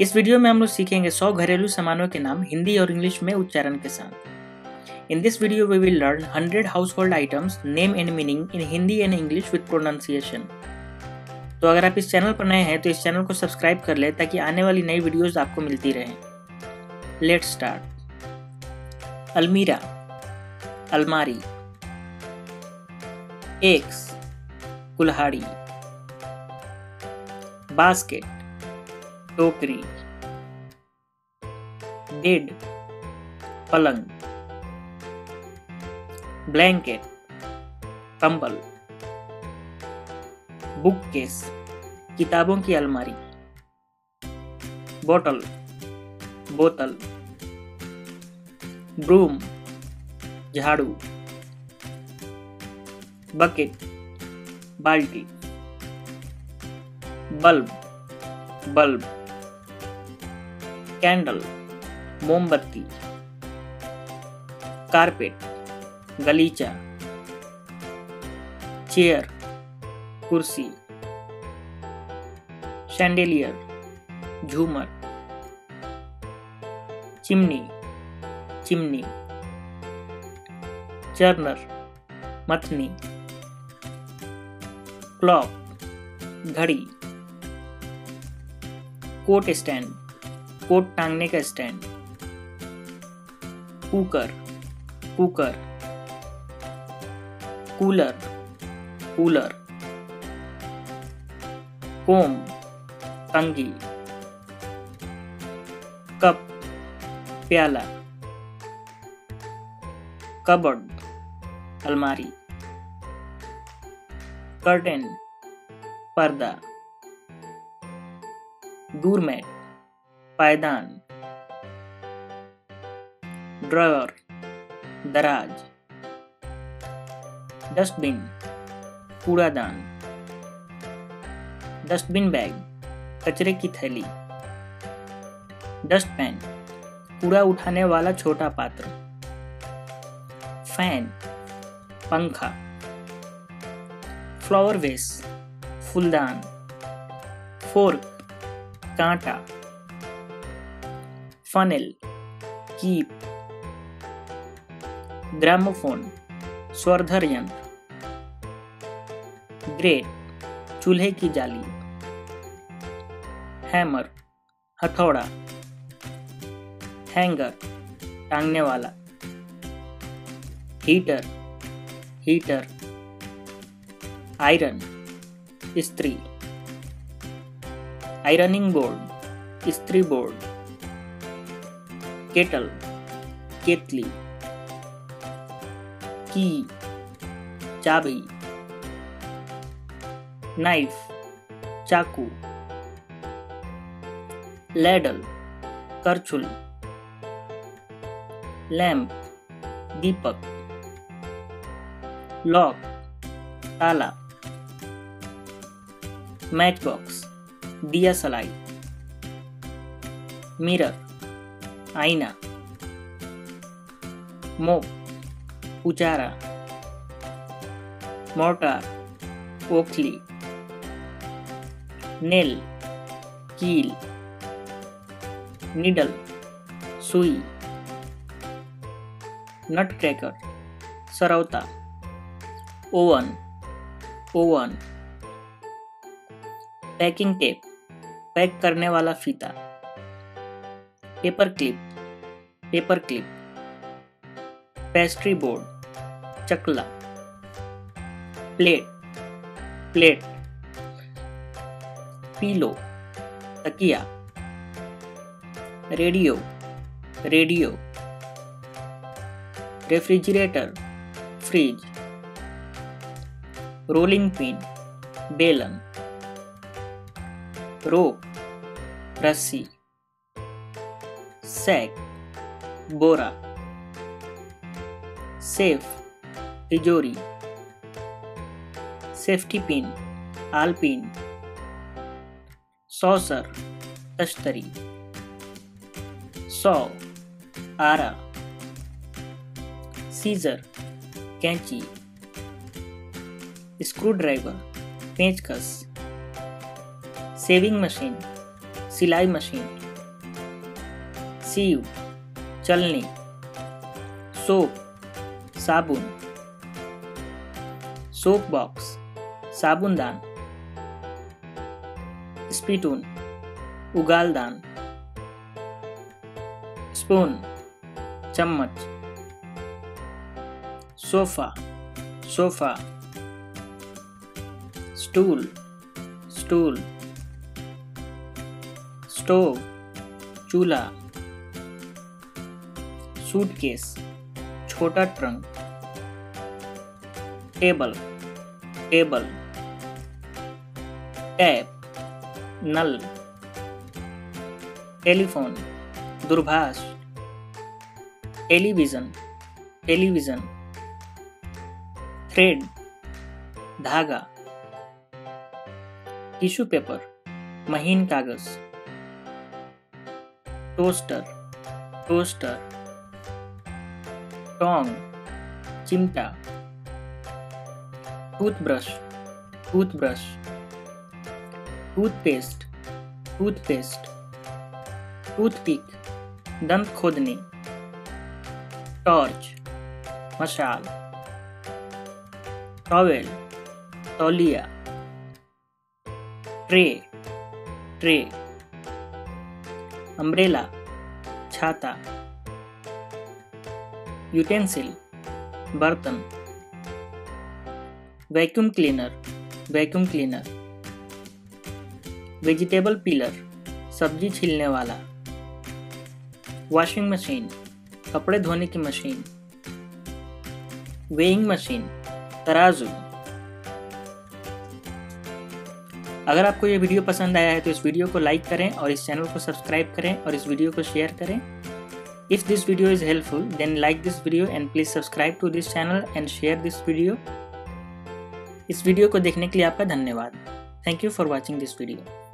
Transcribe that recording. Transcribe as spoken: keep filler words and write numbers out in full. इस वीडियो में हम लोग सीखेंगे सौ घरेलू सामानों के नाम हिंदी और इंग्लिश में उच्चारण के साथ। In this video we will learn hundred household items name and meaning in Hindi and English with pronunciation. तो अगर आप इस चैनल पर नए हैं तो इस चैनल को सब्सक्राइब कर लें ताकि आने वाली नई वीडियोस आपको मिलती रहे। Let's start. अलमीरा, अलमारी। एक्स, कुल्हाड़ी। बास्केट, टोकरी। बेड, पलंग। ब्लैंकेट, कंबल। बुक केस, किताबों की अलमारी। बोतल, बोतल। ब्रूम, झाड़ू। बकेट, बाल्टी। Bulb, bulb. कैंडल, मोमबत्ती। कारपेट, गलीचा। चेयर, कुर्सी। शैंडेलियर, झूमर। Chimney, chimney. चर्नर, मथनी। क्लॉक, घड़ी। कोट स्टैंड, कोट टांगने का stand. Cooker, cooker. Cooler, cooler. Comb, कंघी। कप, प्याला। कबर्ड, अलमारी। कर्टेन, पर्दा। डोरमैट, पायदान। ड्रॉअर, दराज। डस्टबिन, कूड़ादान। डस्टबिन बैग, कचरे की थैली। डस्टपैन, कूड़ा उठाने वाला छोटा पात्र। फैन, पंखा। फ्लावर वेस, फूलदान। फोर्क, कांटा। Funnel, keep. ग्रामोफोन, स्वरधर यंत्र। ग्रेट, चूल्हे की जाली। हैमर, हथौड़ा। हैंगर, टांगने वाला। Heater, heater. आयरन, इस्त्री। आयरनिंग बोर्ड, इस्त्री बोर्ड। केटल, केतली। की, चाबी। नाइफ, चाकू। लैडल, करछुल। लैंप, दीपक। लॉक, ताला। मैच बॉक्स, दिया सलाई। मिरर, आईना। मोप, उचारा। मोटार, ओखली। नेल, कील। निडल, सुई। नट क्रैकर, सरौता। Oven, oven. Packing tape, pack करने वाला फीता। Paper clip, paper clip. Pastry board, चकला। Plate, plate. पीलो, तकिया। Radio, radio. Refrigerator, fridge. Rolling pin, बेलन। रोप, रस्सी। सैक, बोरा। सेफ, तिजोरी। सेफ्टी पिन, आलपिन। सॉसर, तश्तरी। सौ, आरा। सीजर, कैंची। स्क्रू ड्राइवर, पेंचकस। सेविंग मशीन, सिलाई मशीन, सीव चलनी, सोप साबुन, सोप बॉक्स साबुनदान, स्पिटून उगालदान, स्पून चम्मच, sofa sofa, stool stool, stove चूल्हा, सूटकेस छोटा ट्रंक, टेबल टेबल, टैप नल, टेलीफोन दूरभाष, टेलीविज़न टेलीविज़न, थ्रेड धागा, टिश्यू पेपर महीन कागज, टोस्टर टोस्टर, टोंग चिमटा, toothbrush toothbrush, toothpaste toothpaste, toothpick दंत खोदनी, टॉर्च मशाल, टॉवेल तौलिया, ट्रे ट्रे, अम्ब्रेला छाता, यूटेंसिल बर्तन, vacuum cleaner vacuum cleaner, vegetable peeler सब्जी छीलने वाला, वॉशिंग मशीन कपड़े धोने की मशीन, वेइंग मशीन तराजू। अगर आपको ये वीडियो पसंद आया है तो इस वीडियो को लाइक करें और इस चैनल को सब्सक्राइब करें और इस वीडियो को शेयर करें। If this video is helpful then like this video and please subscribe to this channel and share this video. इस वीडियो को देखने के लिए आपका धन्यवाद। Thank you for watching this video.